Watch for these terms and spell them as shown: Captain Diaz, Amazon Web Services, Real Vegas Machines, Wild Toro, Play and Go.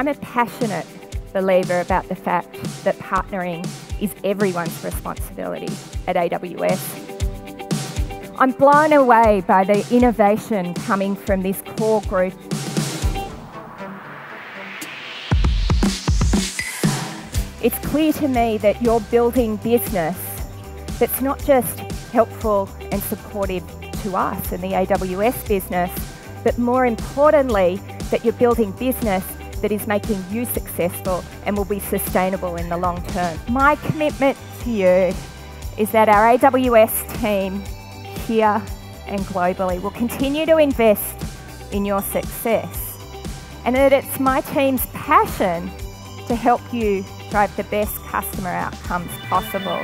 I'm a passionate believer about the fact that partnering is everyone's responsibility at AWS. I'm blown away by the innovation coming from this core group. It's clear to me that you're building business that's not just helpful and supportive to us and the AWS business, but more importantly, that you're building business that is making you successful and will be sustainable in the long term. My commitment to you is that our AWS team here and globally will continue to invest in your success, and that it's my team's passion to help you drive the best customer outcomes possible.